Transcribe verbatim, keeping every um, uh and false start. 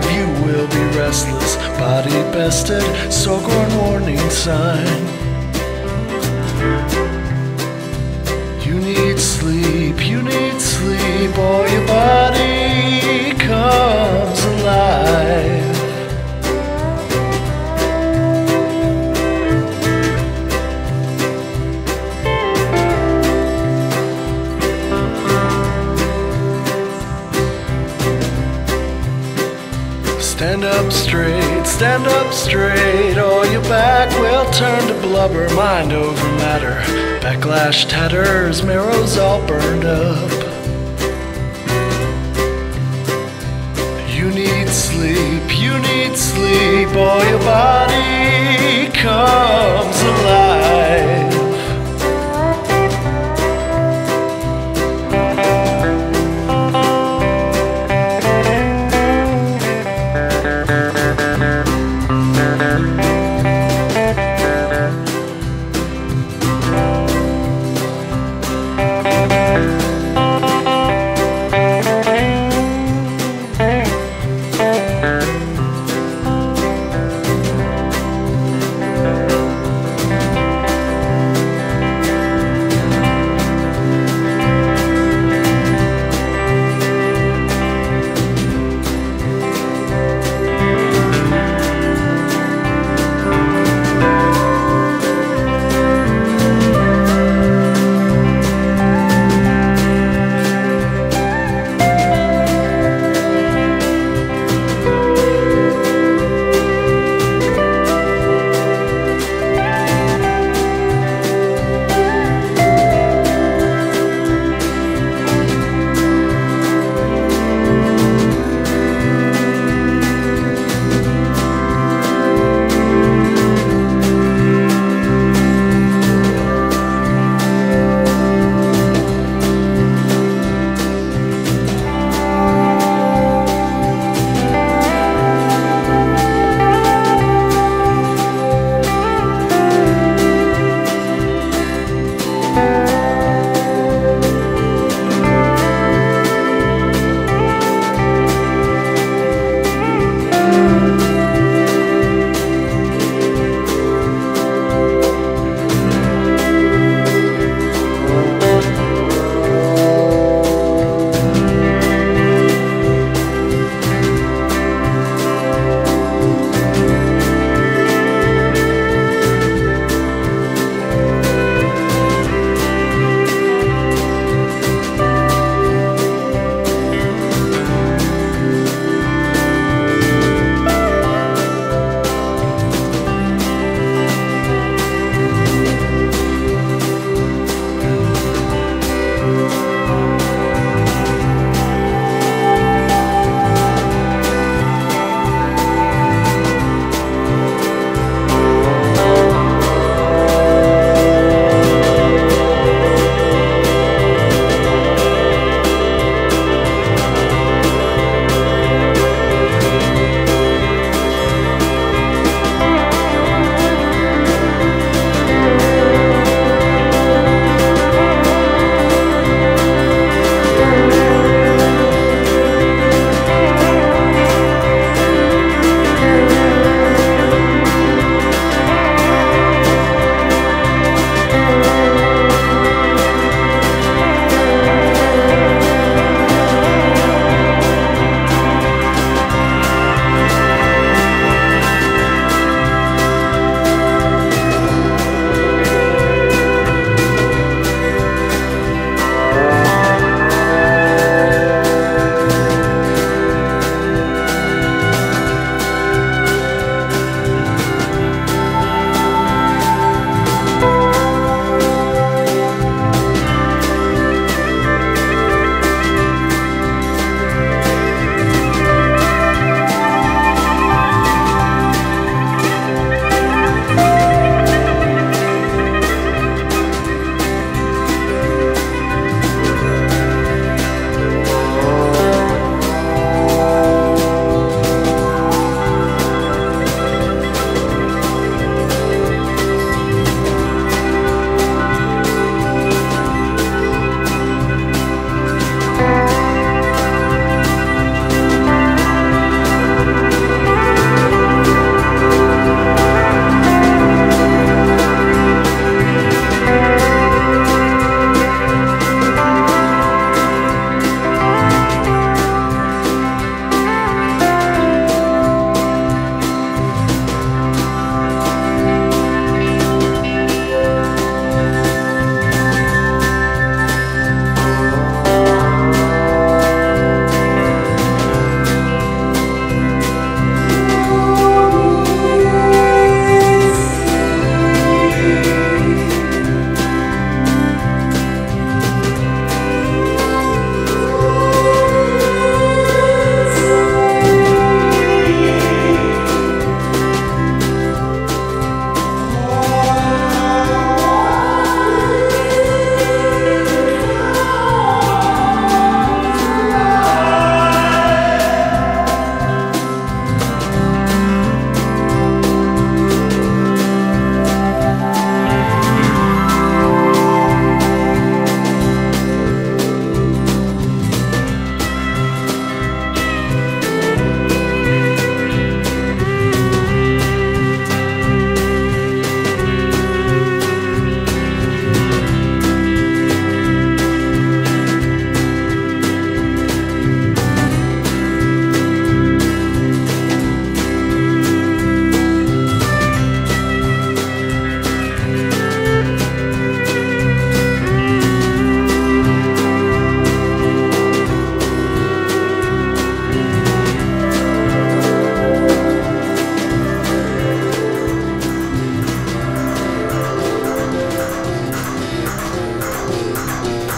drive, you will be restless, body bested, so-called warning sign. You need sleep, you need sleep, or your body comes alive. Stand up straight, stand up straight, or your back will turn to blubber. Mind over matter, backlash tatters, marrows all burned up. You need sleep, you need sleep, or